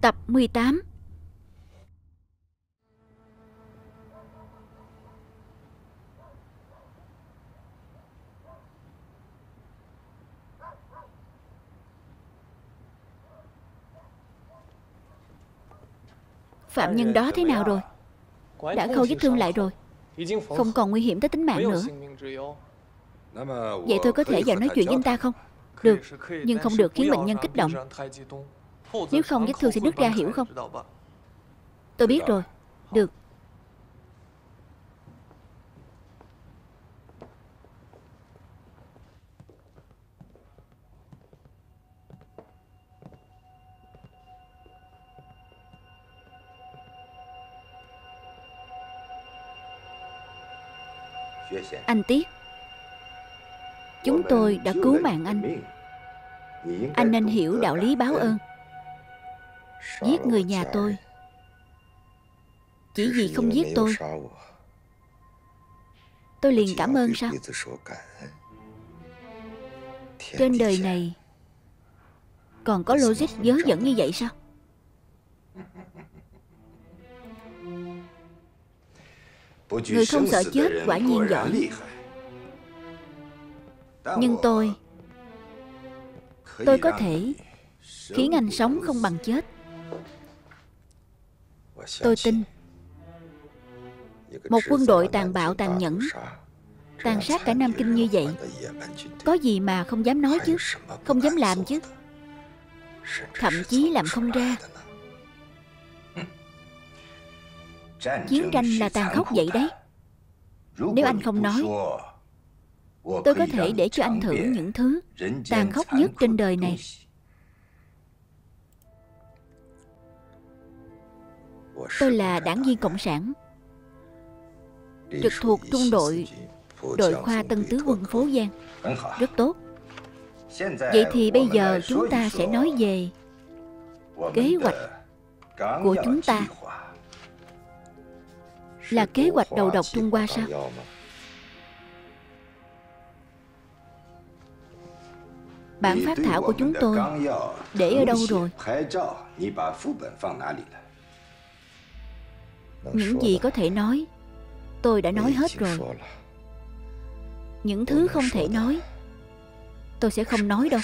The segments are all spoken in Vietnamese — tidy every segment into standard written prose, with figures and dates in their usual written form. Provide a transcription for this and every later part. Tập 18. Phạm nhân đó thế nào rồi? Đã khâu vết thương lại rồi, không còn nguy hiểm tới tính mạng nữa. Vậy tôi có thể vào nói chuyện với anh ta không? Được, nhưng không được khiến bệnh nhân kích động. Nếu không vết thương sẽ nứt ra, hiểu không? Tôi biết rồi. Được. Anh Tiết, chúng tôi đã cứu mạng anh. Anh nên hiểu đạo lý báo ơn. Giết người nhà tôi chỉ vì không giết tôi liền cảm ơn sao? Trên đời này còn có logic dớ dẫn như vậy sao? Người không sợ chết quả nhiên giỏi. Nhưng tôi có thể khiến anh sống không bằng chết. Tôi tin một quân đội tàn bạo, tàn nhẫn, tàn sát cả Nam Kinh như vậy, có gì mà không dám nói chứ, không dám làm chứ, thậm chí làm không ra. Chiến tranh là tàn khốc vậy đấy. Nếu anh không nói, tôi có thể để cho anh thử những thứ tàn khốc nhất trên đời này. Tôi là đảng viên Cộng sản, trực thuộc trung đội đội khoa Tân Tứ Quân Phố Giang. Rất tốt. Vậy thì bây giờ chúng ta sẽ nói về kế hoạch của chúng ta. Là kế hoạch đầu độc Trung Hoa sao? Bản phát thảo của chúng tôi để ở đâu rồi? Những gì có thể nói, tôi đã nói hết rồi. Những thứ không thể nói, tôi sẽ không nói đâu.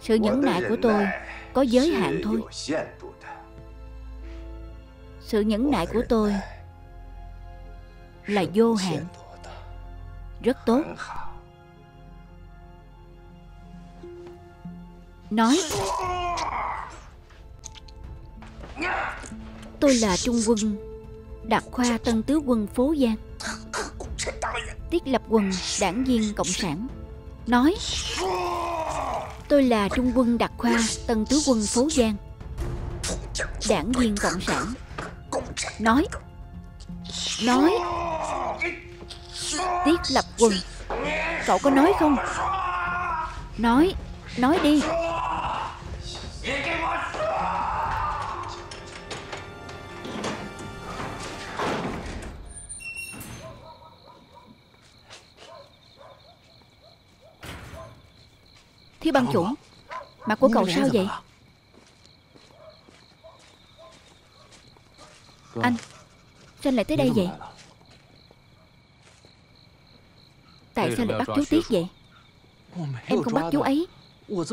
Sự nhẫn nại của tôi có giới hạn thôi. Sự nhẫn nại của tôi là vô hạn. Rất tốt. Nói. Tôi là trung quân đặc khoa Tân Tứ Quân Phố Giang, Tiết Lập Quân, đảng viên Cộng sản. Nói. Tôi là trung quân đặc khoa Tân Tứ Quân Phố Giang, đảng viên Cộng sản. Nói. Nói. Tiết Lập Quân, cậu có nói không? Nói. Nói đi. Thưa ban chủ, mặt của cậu sao vậy? Anh, sao anh lại tới đây vậy? Tại sao lại bắt chú Tiết vậy? Em không bắt chú ấy.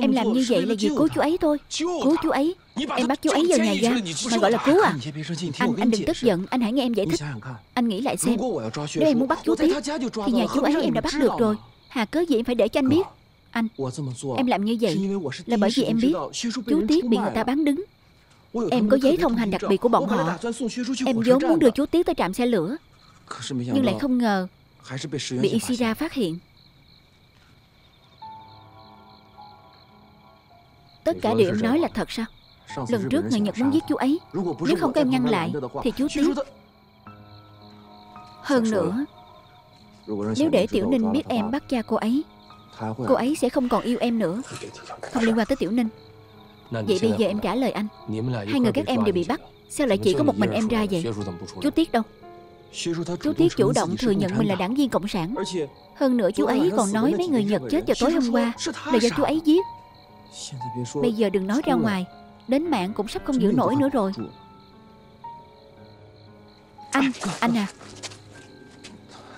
Em làm như vậy là vì cứu chú ấy thôi. Cứu chú ấy. Em bắt chú ấy vào nhà giam. Mày gọi là cứu à? Anh đừng tức giận. Anh hãy nghe em giải thích. Anh nghĩ lại xem. Nếu em muốn bắt chú Tiết thì nhà chú ấy em đã bắt được rồi. Hà cớ gì em phải để cho anh biết? Anh, em làm như vậy là bởi vì em biết chú Tiết bị người ta bán đứng. Em có giấy thông hành đặc biệt của bọn họ. Em vốn muốn đưa chú Tiết tới trạm xe lửa, nhưng lại không ngờ bị Ishihara phát hiện. Tất cả điều em nói là thật sao? Lần trước người Nhật muốn giết chú ấy, nếu không có em ngăn lại thì chú Tiết. Hơn nữa, nếu để Tiểu Ninh biết em bắt cha cô ấy, cô ấy sẽ không còn yêu em nữa. Không liên quan tới Tiểu Ninh. Vậy bây giờ em trả lời anh. Hai người các em đều bị bắt, sao lại chỉ có một mình em ra vậy? Chú Tiết đâu? Chú Tiết chủ động thừa nhận mình là đảng viên Cộng sản. Hơn nữa chú ấy còn nói mấy người Nhật chết vào tối hôm qua là do chú ấy giết. Bây giờ đừng nói ra ngoài, đến mạng cũng sắp không giữ nổi nữa rồi. Anh à,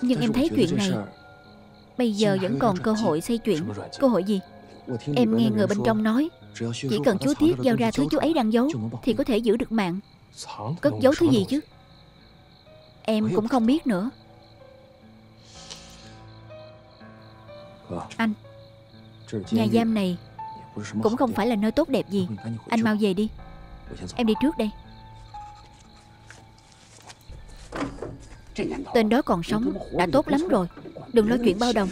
nhưng em thấy chuyện này bây giờ vẫn còn cơ hội xây chuyện. Cơ hội gì? Em nghe người bên trong nói, chỉ cần chú Tiết giao ra thứ chú ấy đang giấu thì có thể giữ được mạng. Cất giấu thứ gì chứ? Em cũng không biết nữa. Anh, nhà giam này cũng không phải là nơi tốt đẹp gì. Anh mau về đi. Em đi trước đây. Tên đó còn sống đã tốt lắm rồi. Đừng lo chuyện bao đồng.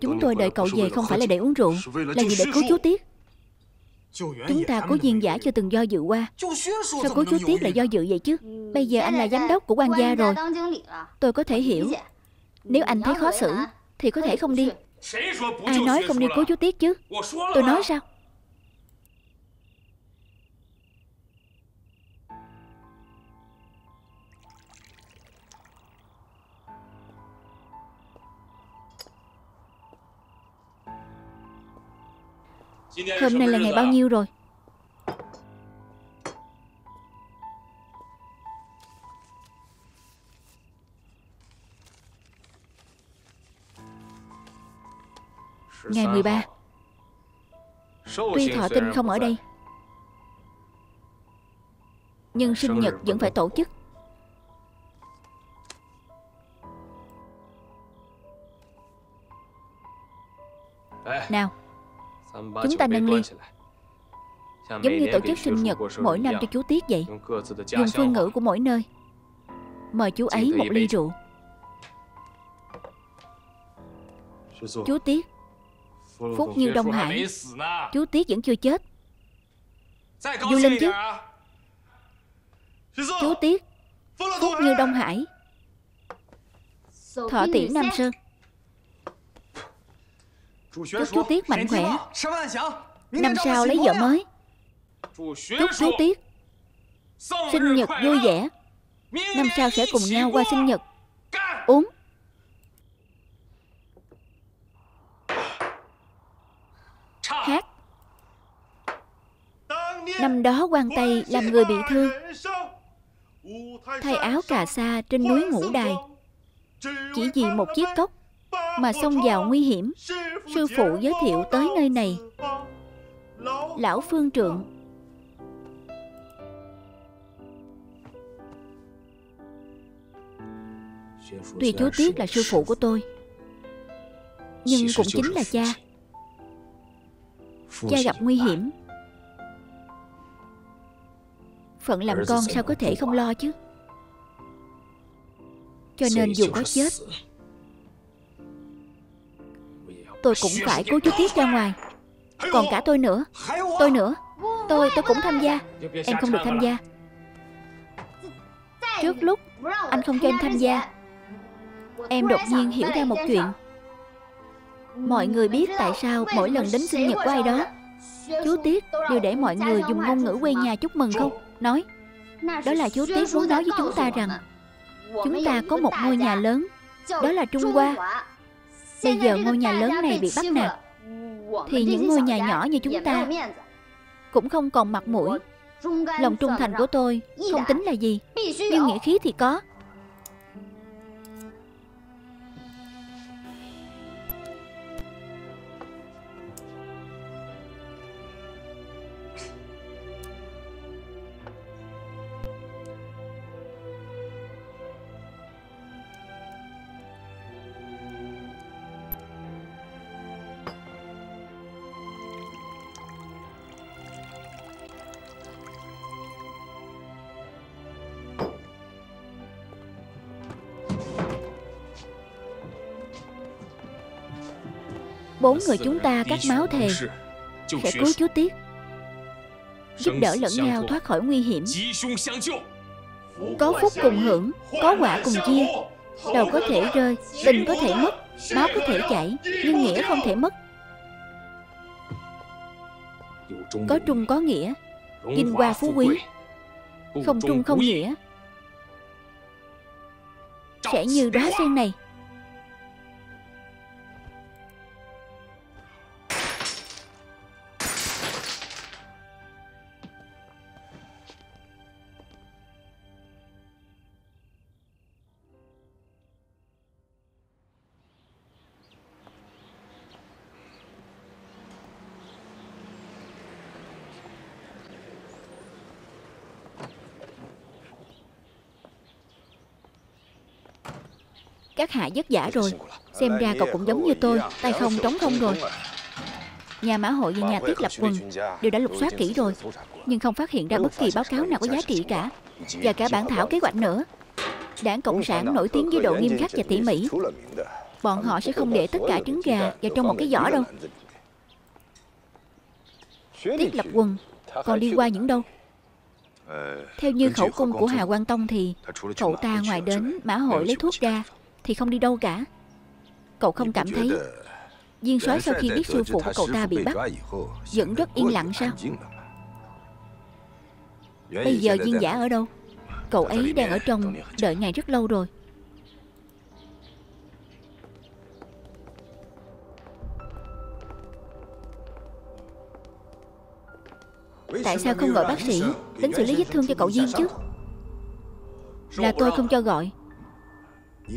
Chúng tôi đợi cậu về không phải là để uống rượu, là gì để cứu chú Tiết. Chúng ta cố Viên Dã chưa từng do dự qua. Sao cứu chú Tiết lại do dự vậy chứ? Bây giờ anh là giám đốc của quan gia rồi. Tôi có thể hiểu. Nếu anh thấy khó xử thì có thể không đi. Ai nói không đi cứu chú Tiết chứ? Tôi nói sao? Hôm nay là ngày bao nhiêu rồi? Ngày 13. Tuy Thọ Tinh không ở đây, nhưng sinh nhật vẫn phải tổ chức. Nào, chúng ta nâng ly, giống như tổ chức sinh nhật mỗi năm cho chú Tiết vậy. Dùng phương ngữ của mỗi nơi. Mời chú ấy một ly rượu. Chú Tiết, phúc như Đông Hải. Chú Tiết vẫn chưa chết. Vui lên chứ. Chú Tiết, phúc như Đông Hải. Thọ tỷ Nam Sơn. Chúc chú Tiết mạnh khỏe, năm sau lấy vợ mới. Chúc chú Tiết sinh nhật vui vẻ. Năm sau sẽ cùng nhau qua sinh nhật. Uống. Hát. Năm đó Quan Tây làm người bị thương, thay áo cà sa trên núi Ngũ Đài, chỉ vì một chiếc cốc mà xông vào nguy hiểm. Sư phụ giới thiệu tới nơi này lão phương trượng. Tuy chú Tiết là sư phụ của tôi, nhưng cũng chính là cha. Cha gặp nguy hiểm, phận làm con sao có thể không lo chứ. Cho nên dù có chết, tôi cũng phải cứu chú Tiết ra ngoài. Còn cả tôi nữa. Tôi cũng tham gia. Em không được tham gia. Trước lúc anh không cho em tham gia, em đột nhiên hiểu ra một chuyện. Mọi người biết tại sao mỗi lần đến sinh nhật của ai đó, chú Tiết đều để mọi người dùng ngôn ngữ quê nhà chúc mừng không? Nói, đó là chú Tiết muốn nói với chúng ta rằng chúng ta có một ngôi nhà lớn, đó là Trung Hoa. Bây giờ ngôi nhà lớn này bị bắt nạt, thì những ngôi nhà nhỏ như chúng ta cũng không còn mặt mũi. Lòng trung thành của tôi không tính là gì, nhưng nghĩa khí thì có. Bốn người chúng ta cắt máu thề sẽ cứu chú Tiết, giúp đỡ lẫn nhau thoát khỏi nguy hiểm. Có phúc cùng hưởng, có quả cùng chia. Đầu có thể rơi, tình có thể mất, máu có thể chảy, nhưng nghĩa không thể mất. Có trung có nghĩa, vinh hoa phú quý. Không trung không nghĩa, sẽ như đóa sen này. Các hạ vất vả rồi. Xem ra cậu cũng giống như tôi, tay không trống không rồi. Nhà Mã Hội và nhà Tiết Lập Quân đều đã lục soát kỹ rồi, nhưng không phát hiện ra bất kỳ báo cáo nào có giá trị cả, và cả bản thảo kế hoạch nữa. Đảng Cộng sản nổi tiếng với độ nghiêm khắc và tỉ mỉ. Bọn họ sẽ không để tất cả trứng gà vào trong một cái giỏ đâu. Tiết Lập Quân còn đi qua những đâu? Theo như khẩu cung của Hà Quang Tông thì cậu ta ngoài đến Mã Hội lấy thuốc ra thì không đi đâu cả. Cậu không cảm thấy Viên Soái sau khi biết sư phụ của cậu ta bị bắt vẫn rất yên lặng sao? Bây giờ Viên Dã ở đâu? Cậu ấy đang ở trong đợi ngài rất lâu rồi. Tại sao không gọi bác sĩ đến xử lý vết thương cho cậu Viên chứ? Là tôi không cho gọi.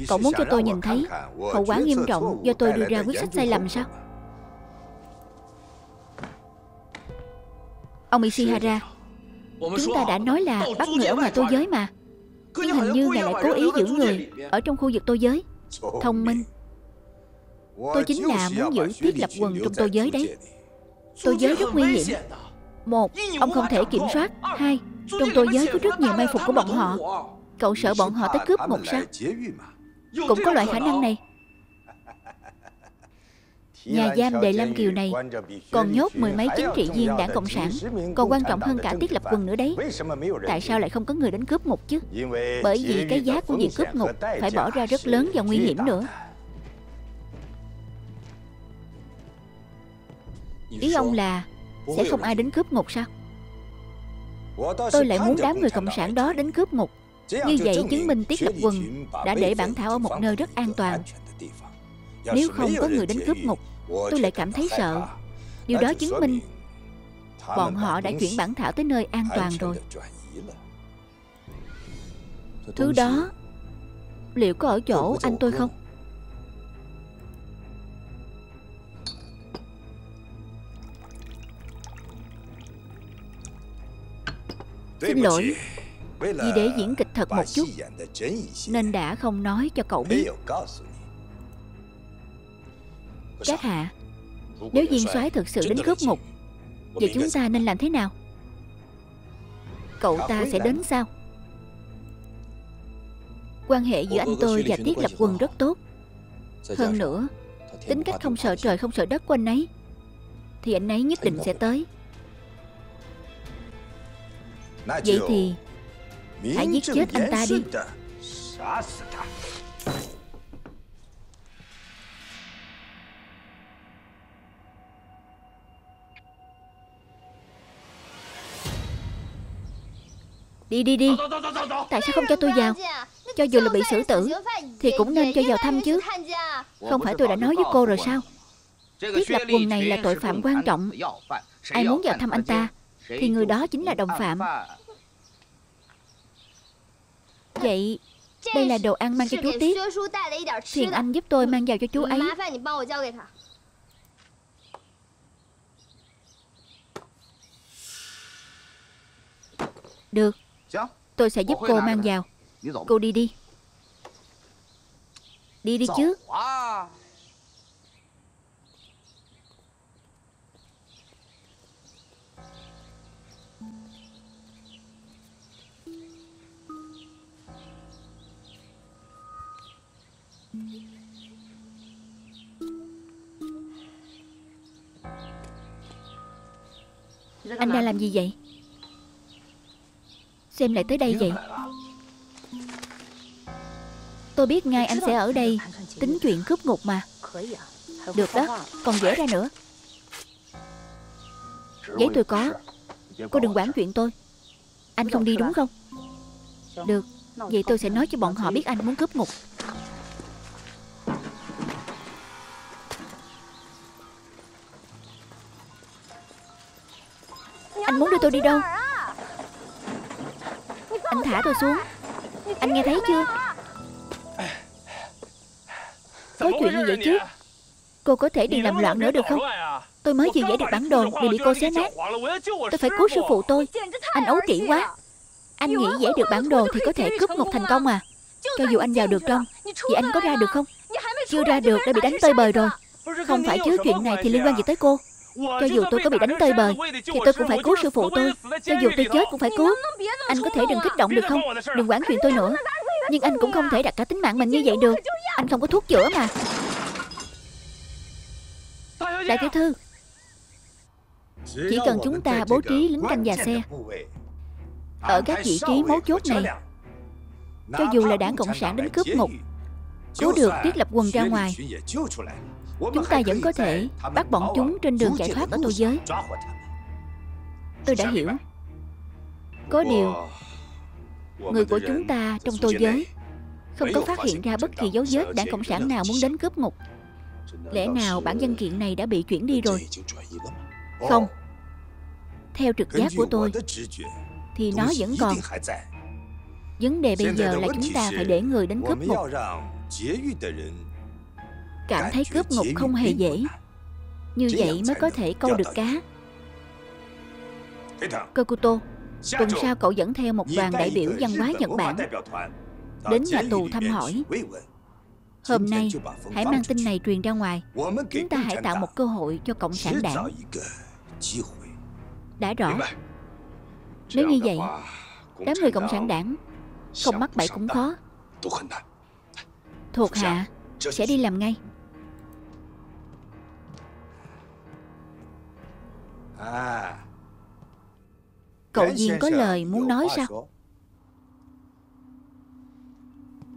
Cậu muốn cho tôi nhìn thấy hậu quả nghiêm trọng do tôi đưa ra quyết sách sai lầm sao? Ông Ishihara, chúng ta đã nói là bắt người ở ngoài tô giới mà. Nhưng hình như ngài lại cố ý giữ người ở trong khu vực tô giới. Thông minh. Tôi chính là muốn giữ Tiết Lập Quân trong tô giới đấy. Tô giới rất nguy hiểm. Một, ông không thể kiểm soát. Hai, trong tô giới có rất nhiều may phục của bọn họ. Cậu sợ bọn họ tới cướp một sao? Cũng có loại khả năng này. Nhà giam Đề Lam Kiều này còn nhốt mười mấy chính trị viên đảng Cộng sản, còn quan trọng hơn cả Tiết Lập Quân nữa đấy. Tại sao lại không có người đến cướp ngục chứ? Bởi vì cái giá của việc cướp ngục phải bỏ ra rất lớn và nguy hiểm nữa. Ý ông là sẽ không ai đến cướp ngục sao? Tôi lại muốn đám người Cộng sản đó đến cướp ngục. Như vậy chứng minh Tiết Lập Quân đã để bản thảo ở một nơi rất an toàn. Nếu không có người đến cướp ngục, tôi lại cảm thấy sợ. Điều đó chứng minh bọn họ đã chuyển bản thảo tới nơi an toàn rồi. Thứ đó liệu có ở chỗ anh tôi không? Xin lỗi, vì để diễn kịch thật một chút nên đã không nói cho cậu biết. Các hạ, nếu Viên Soái thực sự đến cướp ngục, vậy chúng ta nên làm thế nào? Cậu ta sẽ đến sao? Quan hệ giữa anh tôi và Tiết Lập Quân rất tốt. Hơn nữa, tính cách không sợ trời không sợ đất của anh ấy thì anh ấy nhất định sẽ tới. Vậy thì hãy giết chết anh ta đi. Đi đi đi. Tại sao không cho tôi vào? Cho dù là bị xử tử thì cũng nên cho vào thăm chứ. Không phải tôi đã nói với cô rồi sao? Tiết Lập Quân này là tội phạm quan trọng. Ai muốn vào thăm anh ta thì người đó chính là đồng phạm. Vậy đây là đồ ăn mang cho chú Tiết. Phiền anh giúp tôi mang vào cho chú ấy. Được, tôi sẽ giúp cô mang vào. Cô đi đi. Đi đi chứ. Anh đang làm gì vậy? Sao em lại tới đây vậy? Tôi biết ngay anh sẽ ở đây tính chuyện cướp ngục mà. Được đó, còn dễ ra nữa. Giấy tôi có, cô đừng quản chuyện tôi. Anh không đi đúng không? Được, vậy tôi sẽ nói cho bọn họ biết anh muốn cướp ngục. Anh muốn đưa tôi đi đâu? Anh thả tôi xuống. Anh nghe thấy chưa? Có chuyện như vậy chứ? Cô có thể đừng làm loạn nữa được không? Tôi mới vừa giải được bản đồ vì bị cô xé nát. Tôi phải cứu sư phụ tôi. Anh ấu trĩ quá. Anh nghĩ giải được bản đồ thì có thể cướp ngục thành công à? Cho dù anh vào được trong, vậy anh có ra được không? Chưa ra được đã bị đánh tơi bời rồi. Không phải chứ, chuyện này thì liên quan gì tới cô? Cho dù tôi có bị đánh tơi bời thì tôi cũng phải cứu sư phụ tôi. Cho dù tôi chết cũng phải cứu. Anh có thể đừng kích động được không? Đừng quản chuyện tôi nữa. Nhưng anh cũng không thể đặt cả tính mạng mình như vậy được. Anh không có thuốc chữa mà. Đại tiểu thư, chỉ cần chúng ta bố trí lính canh nhà xe ở các vị trí mấu chốt này, cho dù là đảng Cộng sản đến cướp ngục, cứu được Tiết Lập Quân ra ngoài, chúng ta vẫn có thể bắt bọn chúng trên đường chạy thoát ở tô giới. Tôi đã hiểu. Có điều, người của chúng ta trong tô giới không có phát hiện ra bất kỳ dấu vết đảng Cộng sản nào muốn đến cướp ngục. Lẽ nào bản văn kiện này đã bị chuyển đi rồi? Không. Theo trực giác của tôi thì nó vẫn còn. Vấn đề bây giờ là chúng ta phải để người đến cướp ngục cảm thấy cướp ngục không hề dễ. Như vậy mới có thể câu được cá. Cô Kito, tuần sau cậu dẫn theo một đoàn đại biểu văn hóa Nhật Bản đến nhà tù thăm hỏi. Hôm nay, hãy mang tin này truyền ra ngoài. Chúng ta hãy tạo một cơ hội cho Cộng sản đảng. Đã rõ. Nếu như vậy, đám người Cộng sản đảng không mắc bẫy cũng khó. Thuộc hạ sẽ đi làm ngay. Cậu Viên có lời muốn nói sao?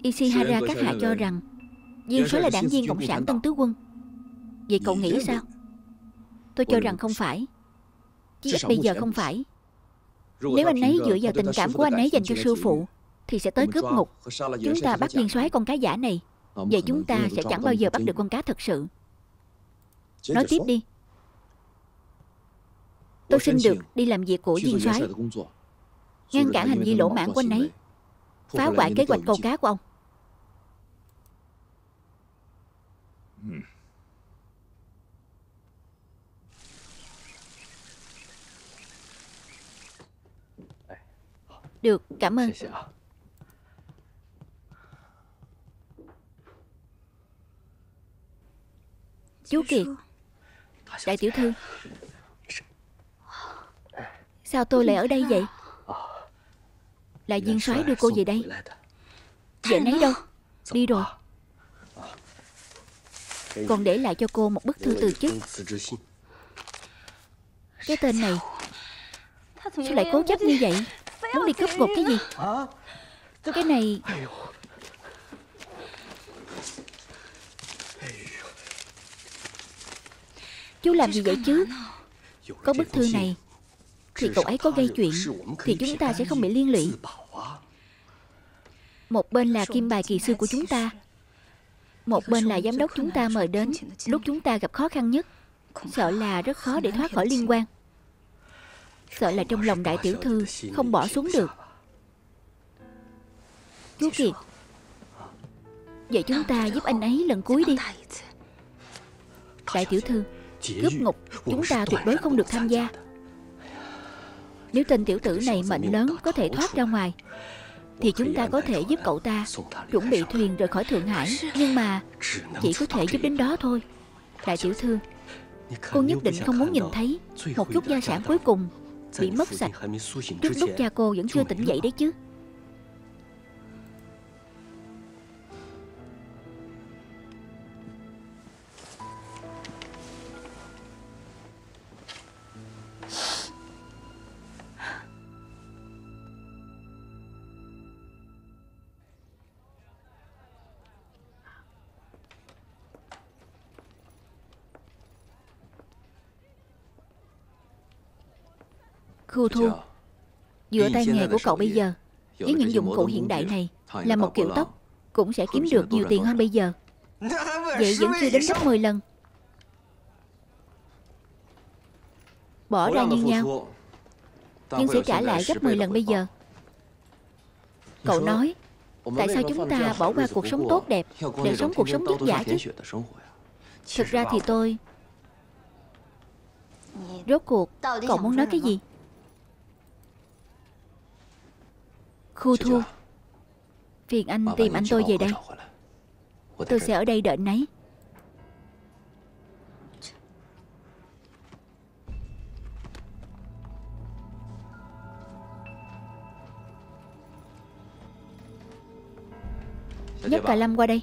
Ishihara các hạ cho rằng Viên Soái là đảng viên Cộng sản Tân Tứ Quân. Vậy cậu nghĩ sao? Tôi cho rằng không phải. Chứ ít bây giờ không phải. Nếu anh ấy dựa vào tình cảm của anh ấy dành cho sư phụ thì sẽ tới cướp ngục. Chúng ta bắt Viên Soái con cá giả này, vậy chúng ta sẽ chẳng bao giờ bắt được con cá thật sự. Nói tiếp đi. Tôi xin được đi làm việc của Viên Soái, ngăn cản hành vi lỗ mãn của anh ấy, phá hoại kế hoạch câu cá của ông. Được, cảm ơn. Chú Kiệt, đại tiểu thư, sao tôi lại ở đây vậy? Là Viên Soái đưa cô về đây. Vậy nấy đâu? Đi rồi. Còn để lại cho cô một bức thư từ chức. Cái tên này sao lại cố chấp như vậy? Muốn đi cướp ngục cái gì? Cái này... Chú làm gì vậy chứ? Có bức thư này thì cậu ấy có gây chuyện thì chúng ta sẽ không bị liên lụy. Một bên là kim bài kỳ sư của chúng ta, một bên là giám đốc chúng ta mời đến lúc chúng ta gặp khó khăn nhất. Sợ là rất khó để thoát khỏi liên quan. Sợ là trong lòng đại tiểu thư không bỏ xuống được. Chú Kiệt, vậy chúng ta giúp anh ấy lần cuối đi. Đại tiểu thư, cướp ngục chúng ta tuyệt đối không được tham gia. Nếu tên tiểu tử này mệnh lớn có thể thoát ra ngoài thì chúng ta có thể giúp cậu ta chuẩn bị thuyền rời khỏi Thượng Hải. Nhưng mà chỉ có thể giúp đến đó thôi. Đại tiểu thư, cô nhất định không muốn nhìn thấy một chút gia sản cuối cùng bị mất sạch trước lúc cha cô vẫn chưa tỉnh dậy đấy chứ. Khu Thu. Dựa tay nghề của cậu bây giờ với những dụng cụ hiện đại này, là một kiểu tóc cũng sẽ kiếm được nhiều tiền hơn bây giờ. Vậy vẫn chưa đến gấp 10 lần. Bỏ ra như nhau, nhưng sẽ trả lại gấp 10 lần bây giờ. Cậu nói, tại sao chúng ta bỏ qua cuộc sống tốt đẹp để sống cuộc sống vất vả chứ? Thực ra thì tôi... Rốt cuộc, cậu muốn nói cái gì? Khu Thu, phiền anh tìm anh tôi về đây. Tôi sẽ ở đây đợi anh ấy. Nhấc cà lâm qua đây.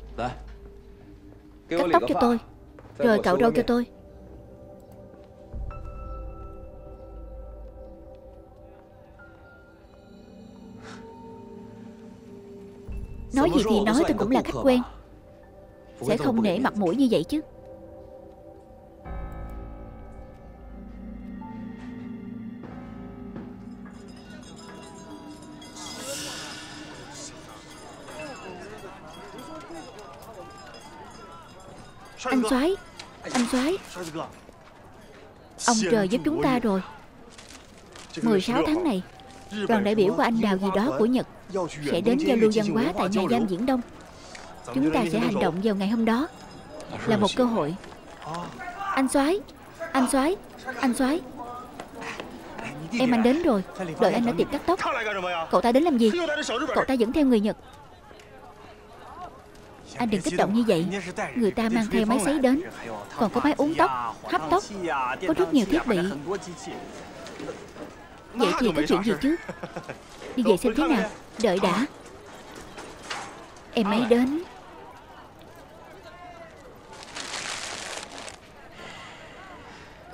Cắt tóc cho tôi, rồi cạo râu cho tôi. Nói gì thì nói, tôi cũng là khách quen, sẽ không nể mặt mũi như vậy chứ. Anh Soái, anh Soái, ông trời giúp chúng ta rồi. 16 tháng này, đoàn đại biểu của anh đào gì đó của Nhật sẽ đến giao lưu văn hóa tại nhà giam Viễn Đông. Chúng ta sẽ hành động vào ngày hôm đó, là một cơ hội. Anh Soái, anh Soái, anh Soái, em anh đến rồi. Đợi anh ở tiệm cắt tóc. Cậu ta đến làm gì? Cậu ta dẫn theo người Nhật. Anh đừng kích động như vậy. Người ta mang theo máy sấy đến, còn có máy uống tóc, hấp tóc, có rất nhiều thiết bị. Vậy thì có chuyện gì chứ? Đi về xem thế nào. Đợi đã, em ấy đến.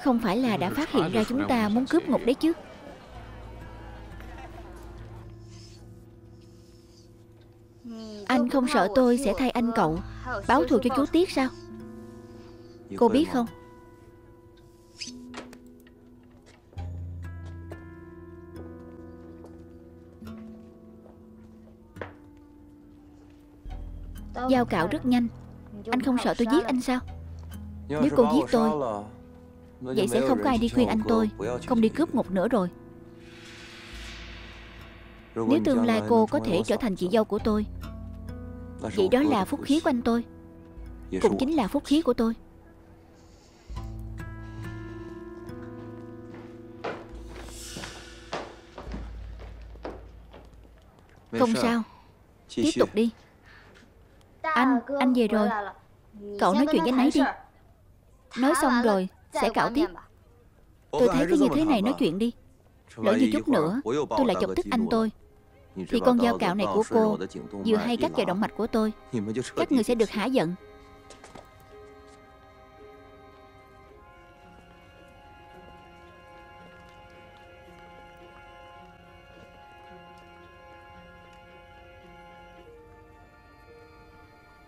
Không phải là đã phát hiện ra chúng ta muốn cướp ngục đấy chứ? Anh không sợ tôi sẽ thay anh cậu báo thù cho chú Tiết sao? Cô biết không, dao cạo rất nhanh. Anh không sợ tôi giết anh sao? Nếu cô giết tôi, vậy sẽ không có ai đi khuyên anh tôi không đi cướp ngục nữa rồi. Nếu tương lai cô có thể trở thành chị dâu của tôi, vậy đó là phúc khí của anh tôi, cũng chính là phúc khí của tôi. Không sao, tiếp tục đi. Anh về rồi. Cậu nói chuyện với anh ấy đi. Nói xong rồi sẽ cạo tiếp. Tôi thấy cái như thế này nói chuyện đi. Lỡ như chút nữa tôi lại chọc tức anh tôi, thì con dao cạo này của cô vừa hay cắt vào động mạch của tôi. Các người sẽ được hả giận.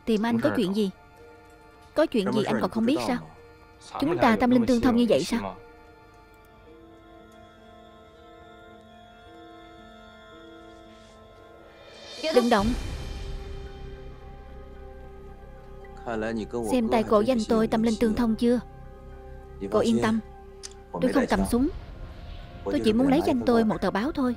Tìm anh có chuyện gì? Có chuyện gì anh còn không biết sao? Chúng ta tâm linh tương thông như vậy sao? Đừng động. Xem tay cô với anh tôi tâm linh tương thông chưa? Cô yên tâm, tôi không cầm súng. Tôi chỉ muốn lấy cho anh tôi một tờ báo thôi.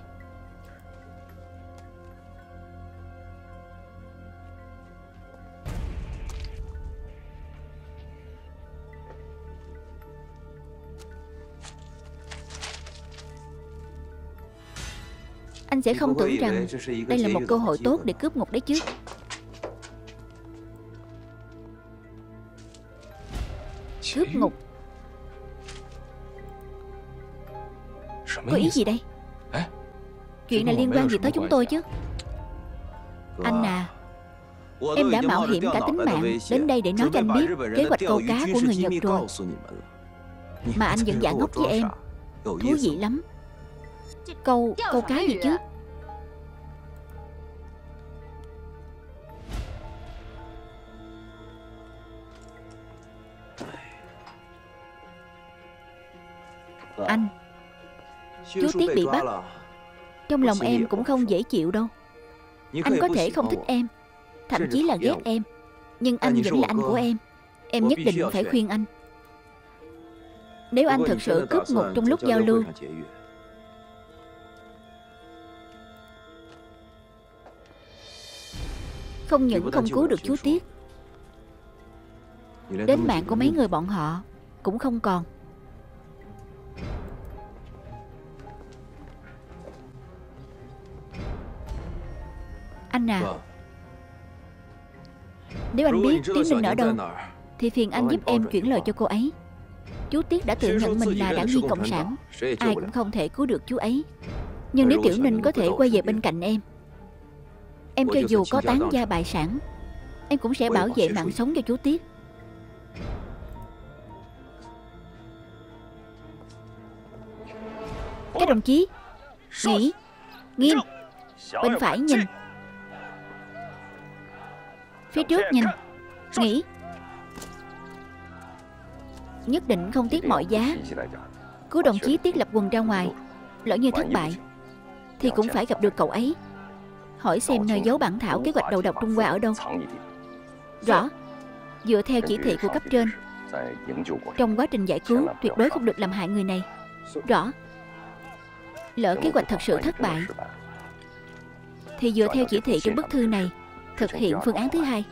Anh sẽ không tưởng rằng đây là một cơ hội tốt để cướp ngục đấy chứ. Cướp ngục? Có ý gì đây? Chuyện này liên quan gì tới chúng tôi chứ? Anh à, em đã mạo hiểm cả tính mạng đến đây để nói cho anh biết kế hoạch câu cá của người Nhật rồi, mà anh vẫn giả ngốc với em. Thú vị lắm. Câu cá gì chứ? Anh, Chú Tiết bị bắt, trong lòng em cũng không dễ chịu đâu. Anh có thể không thích em, thậm chí là ghét em, nhưng anh vẫn là anh của em. Em nhất định phải khuyên anh. Nếu anh thật sự cướp ngục trong lúc giao lưu, không những không cứu được chú Tiết, đến mạng của mấy người bọn họ cũng không còn. Anh à, nếu anh biết Tiết Ninh ở đâu thì phiền anh giúp em chuyển lời cho cô ấy. Chú Tiết đã tự nhận mình là đảng viên cộng sản, ai cũng không thể cứu được chú ấy. Nhưng nếu Tiểu Ninh có thể quay về bên cạnh em cho dù có tán gia bại sản, em cũng sẽ bảo vệ mạng sống cho chú Tiết. Các đồng chí, nghĩ nghiêm, bên phải nhìn, phía trước nhìn, nghĩ. Nhất định không tiếc mọi giá cứu đồng chí Tiết Lập Quân ra ngoài. Lỡ như thất bại thì cũng phải gặp được cậu ấy. Hỏi xem nơi giấu bản thảo kế hoạch đầu độc Trung Hoa ở đâu. Rõ. Dựa theo chỉ thị của cấp trên, trong quá trình giải cứu tuyệt đối không được làm hại người này. Rõ. Lỡ kế hoạch thật sự thất bại thì dựa theo chỉ thị trong bức thư này thực hiện phương án thứ hai.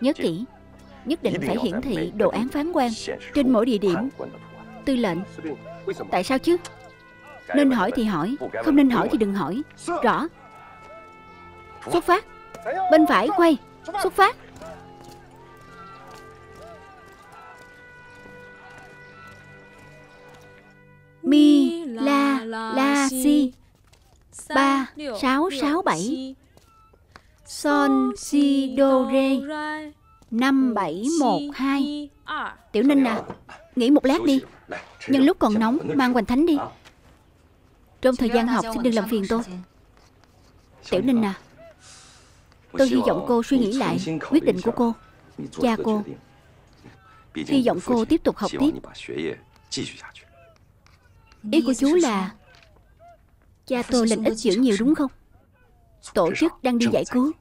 Nhớ kỹ, nhất định phải hiển thị đồ án phán quan trên mỗi địa điểm tư lệnh. Tại sao chứ? Nên hỏi thì hỏi, không nên hỏi thì đừng hỏi. Rõ. Xuất phát. Bên phải quay. Xuất phát. Mi la si 3667 son si do re 5712. Tiểu Ninh à, nghỉ một lát đi. Nhân lúc còn nóng, mang hoành thánh đi. Trong thời gian học xin đừng làm phiền tôi. Tiểu Ninh à, tôi hy vọng cô suy nghĩ lại quyết định của cô. Cha cô hy vọng cô tiếp tục học tiếp. Ý của chú là cha tôi lệnh ít chữ nhiều đúng không? Tổ chức đang đi giải cứu.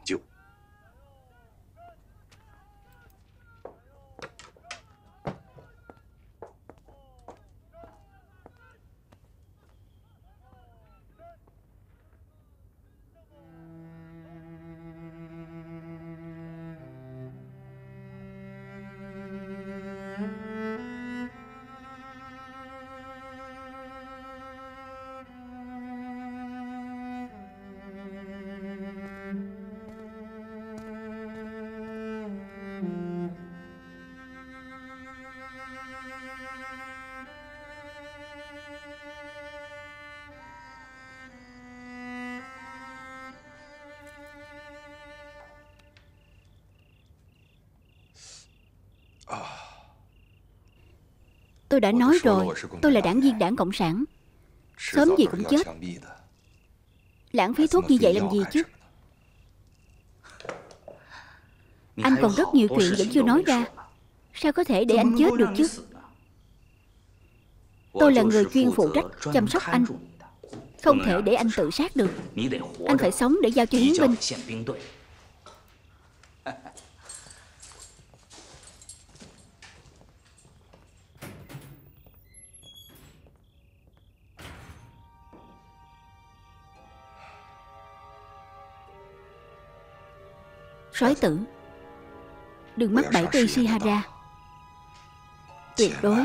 Tôi đã nói rồi, tôi là đảng viên đảng Cộng sản, sớm gì cũng chết. Lãng phí thuốc như vậy làm gì chứ? Anh còn rất nhiều chuyện vẫn chưa nói ra, sao có thể để anh chết được chứ? Tôi là người chuyên phụ trách chăm sóc anh, không thể để anh tự sát được. Anh phải sống để giao cho hiến binh. Soái tử, đừng mắc bẫy của Ishihara. Tuyệt đối.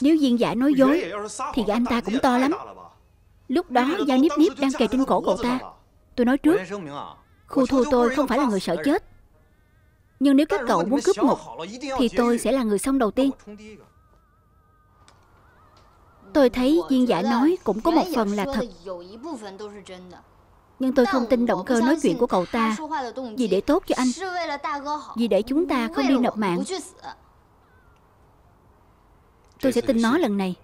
Nếu Viên Dã nói dối thì gã anh ta cũng to lắm. Lúc đó dao níp đang kề trên cổ cậu ta. Tôi nói trước, Khu Thu tôi không phải là người sợ chết. Nhưng nếu các cậu muốn cướp ngục thì tôi sẽ là người xông đầu tiên. Tôi thấy Viên Dã nói cũng có một phần là thật, nhưng tôi không tin động cơ nói chuyện của cậu ta vì để tốt cho anh, vì để chúng ta không đi nộp mạng. Tôi sẽ tin nó lần này.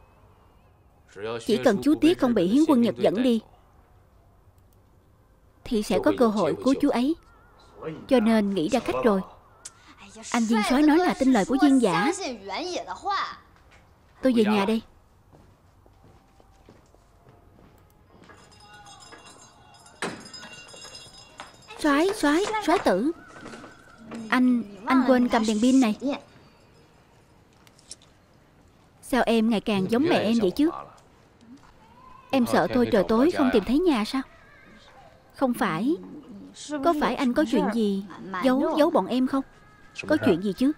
Chỉ cần chú Tiết không bị Hiến Quân Nhật dẫn đi thì sẽ có cơ hội cứu chú ấy. Cho nên nghĩ ra cách rồi. Anh Viên Soái nói là tin lời của Viên Dã. Tôi về nhà đây. Soái, Soái, Soái tử. Anh quên cầm đèn pin này. Sao em ngày càng giống mẹ em vậy chứ? Em sợ thôi trời tối không tìm thấy nhà sao? Không phải. Có phải anh có chuyện gì giấu bọn em không? Có chuyện gì chứ?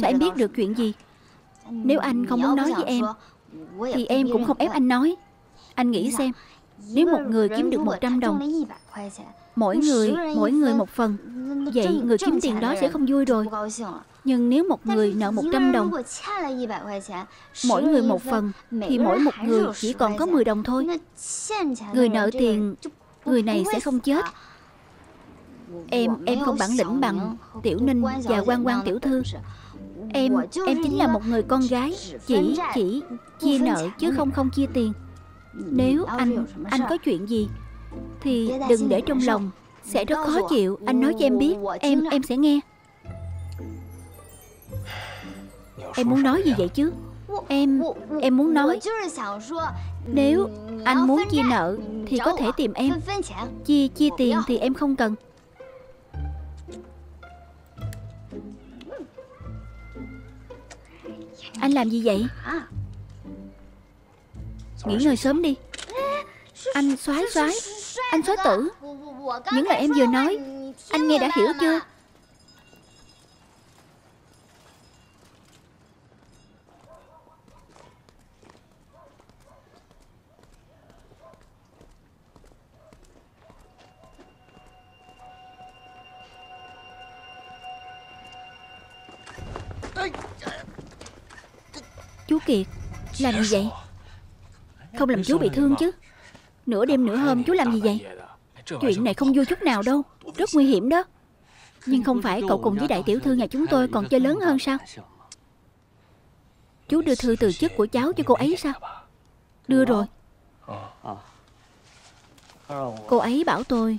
Sao em biết được chuyện gì? Nếu anh không muốn nói với em thì em cũng không ép anh nói. Anh nghĩ xem, nếu một người kiếm được 100 đồng, mỗi người một phần, vậy người kiếm tiền đó sẽ không vui rồi. Nhưng nếu một người nợ 100 đồng, mỗi người một phần, thì mỗi một người chỉ còn có 10 đồng thôi. Người nợ tiền, người này sẽ không chết. Em không bản lĩnh bằng Tiểu Ninh và Quan Quan tiểu thư. Em chính là một người con gái, chỉ chia nợ chứ không chia tiền. Nếu anh có chuyện gì thì đừng để trong lòng, sẽ rất khó chịu. Anh nói cho em biết, em sẽ nghe. Em muốn nói gì vậy chứ? Em muốn nói, nếu anh muốn chia nợ thì có thể tìm em. Chia tiền thì em không cần. Anh làm gì vậy? Nghỉ ngơi sớm đi. Anh Soái, anh Soái tử, những lời em vừa nói anh nghe đã hiểu chưa? Chú Kiệt, làm gì vậy? Không làm chú bị thương chứ? Nửa đêm nửa hôm chú làm gì vậy? Chuyện này không vui chút nào đâu, rất nguy hiểm đó. Nhưng không phải cậu cùng với đại tiểu thư nhà chúng tôi còn chơi lớn hơn sao? Chú đưa thư từ chức của cháu cho cô ấy sao? Đưa rồi. Cô ấy bảo tôi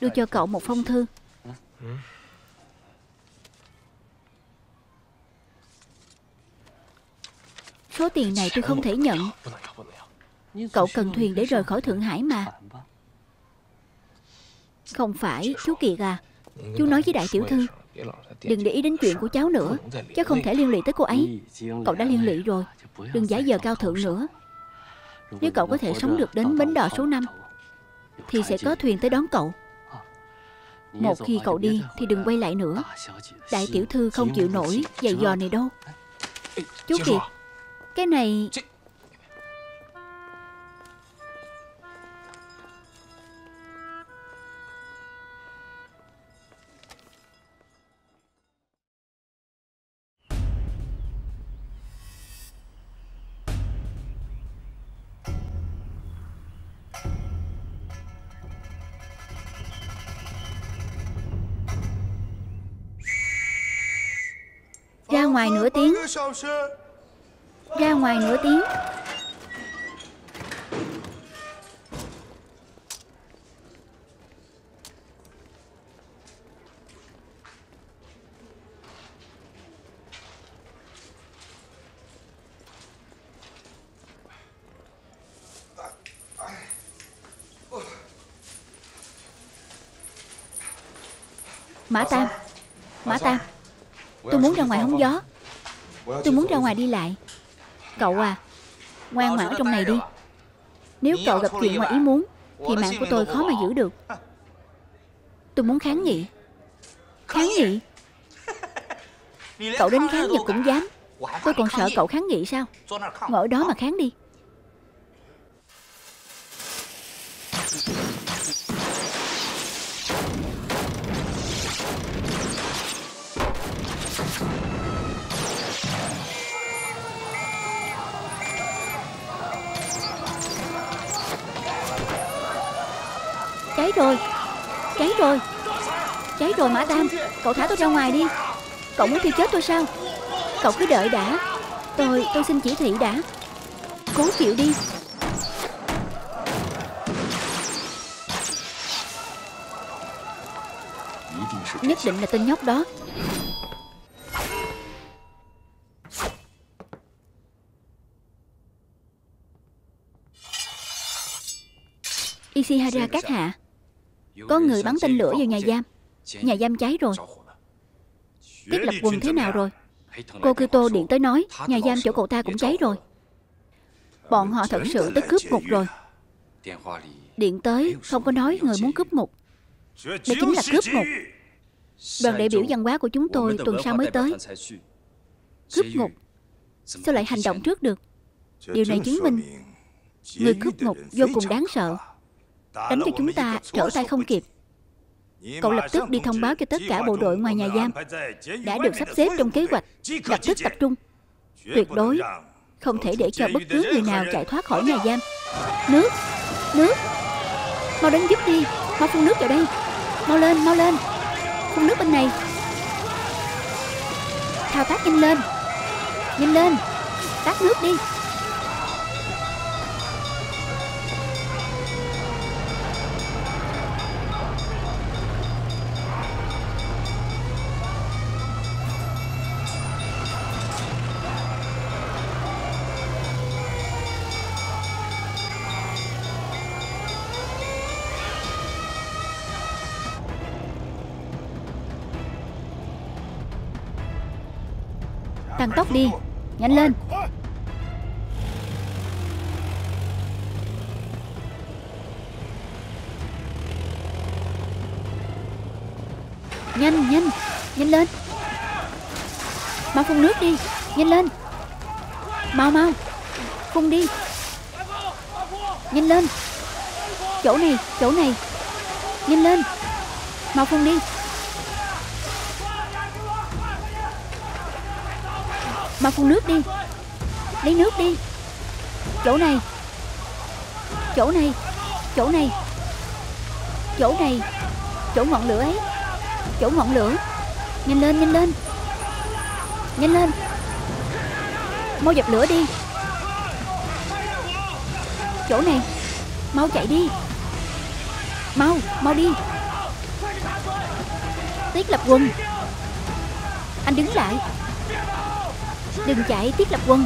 đưa cho cậu một phong thư. Số tiền này tôi không thể nhận. Cậu cần thuyền để rời khỏi Thượng Hải mà. Không phải, chú Kiệt à, chú nói với đại tiểu thư đừng để ý đến chuyện của cháu nữa, chứ không thể liên lụy tới cô ấy. Cậu đã liên lụy rồi, đừng giả vờ cao thượng nữa. Nếu cậu có thể sống được đến bến đò số 5 thì sẽ có thuyền tới đón cậu. Một khi cậu đi thì đừng quay lại nữa. Đại tiểu thư không chịu nổi giày vò này đâu. Chú Kiệt, cái này... Ra ngoài nửa tiếng. Ra ngoài nửa tiếng. Mã Tam, tôi muốn ra ngoài hóng gió. Tôi muốn ra ngoài đi lại. Cậu à, ngoan ngoãn ở trong này đi. Nếu cậu gặp chuyện ngoài ý muốn thì mạng của tôi khó mà giữ được. Tôi muốn kháng nghị. Kháng nghị? Cậu đến kháng Nhật cũng dám. Tôi còn sợ cậu kháng nghị sao? Ngồi đó mà kháng đi. Cháy rồi Mã Tam, cậu thả tôi ra ngoài đi. Cậu muốn thiêu chết tôi sao? Cậu cứ đợi đã. Tôi xin chỉ thị đã. Cố chịu đi. Nhất định là tên nhóc đó. Ishihara các hạ, có người bắn tên lửa vào nhà giam. Nhà giam cháy rồi. Tiết Lập Quân thế nào rồi? Cô Kito điện tới nói nhà giam chỗ cậu ta cũng cháy rồi. Bọn họ thật sự tới cướp ngục rồi. Điện tới không có nói người muốn cướp ngục. Đây chính là cướp ngục. Đoàn đại biểu văn hóa của chúng tôi tuần sau mới tới. Cướp ngục? Sao lại hành động trước được? Điều này chứng minh người cướp ngục vô cùng đáng sợ. Đánh cho chúng ta trở tay không kịp. Cậu lập tức đi thông báo cho tất cả bộ đội ngoài nhà giam đã được sắp xếp trong kế hoạch, lập tức tập trung. Tuyệt đối không thể để cho bất cứ người nào chạy thoát khỏi nhà giam. Nước! Nước! Mau đến giúp đi! Mau phun nước vào đây! Mau lên! Mau lên! Phun nước bên này! Thao tác nhanh lên! Nhanh lên! Tát nước đi! Tăng tốc đi, nhanh lên. Nhanh, nhanh, nhanh lên. Mau phun nước đi, nhanh lên. Mau mau, phun đi. Nhanh lên. Chỗ này, chỗ này. Nhanh lên. Mau phun đi. Mau phun nước đi. Lấy nước đi. Chỗ này. Chỗ này. Chỗ này. Chỗ này. Chỗ ngọn lửa ấy. Chỗ ngọn lửa. Nhanh lên, nhanh lên. Nhanh lên. Mau dập lửa đi. Chỗ này. Mau chạy đi. Mau, mau đi. Tiết Lập Quân, anh đứng lại. Đừng chạy Tiết Lập Quân.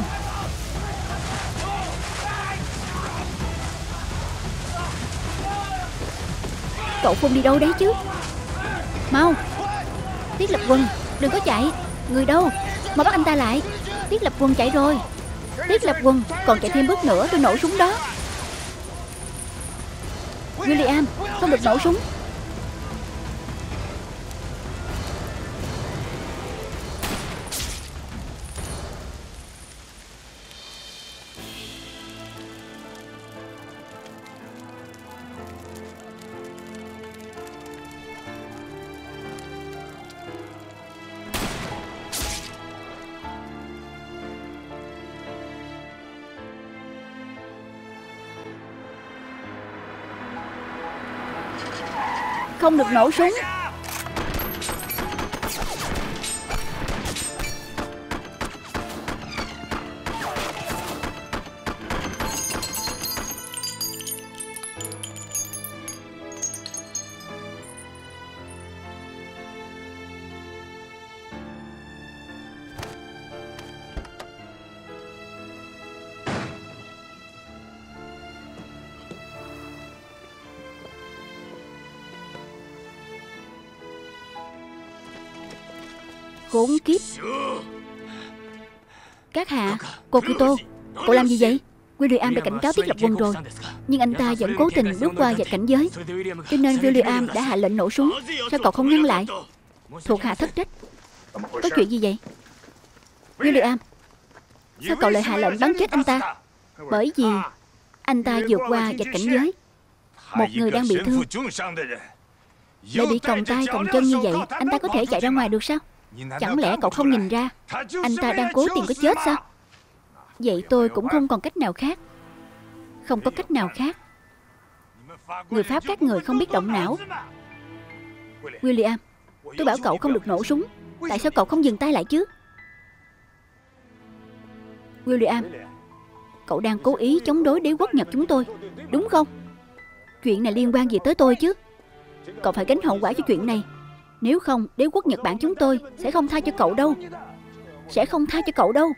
Cậu phun đi đâu đấy chứ? Mau. Tiết Lập Quân, đừng có chạy. Người đâu? Mau bắt anh ta lại. Tiết Lập Quân chạy rồi. Tiết Lập Quân, còn chạy thêm bước nữa tôi nổ súng đó. William, không được nổ súng. Không được nổ súng. Khốn kiếp. Các hạ, cô Kito, cậu làm gì vậy? William đã cảnh cáo Tiết Lập Quân rồi, nhưng anh ta vẫn cố tình bước qua vạch cảnh giới, cho nên William đã hạ lệnh nổ súng. Sao cậu không ngăn lại? Thuộc hạ thất trách. Có chuyện gì vậy? William, sao cậu lại hạ lệnh bắn chết anh ta? Bởi vì anh ta vượt qua vạch cảnh giới. Một người đang bị thương lại bị còng tay còng chân như vậy, anh ta có thể chạy ra ngoài được sao? Chẳng lẽ cậu không nhìn ra anh ta đang cố tìm cái chết sao? Vậy tôi cũng không còn cách nào khác. Không có cách nào khác. Người Pháp các người không biết động não. William, tôi bảo cậu không được nổ súng. Tại sao cậu không dừng tay lại chứ? William, Cậu đang cố ý chống đối đế quốc Nhật chúng tôi, đúng không? Chuyện này liên quan gì tới tôi chứ? Cậu phải gánh hậu quả cho chuyện này. Nếu không, đế quốc Nhật Bản chúng tôi sẽ không tha cho cậu đâu.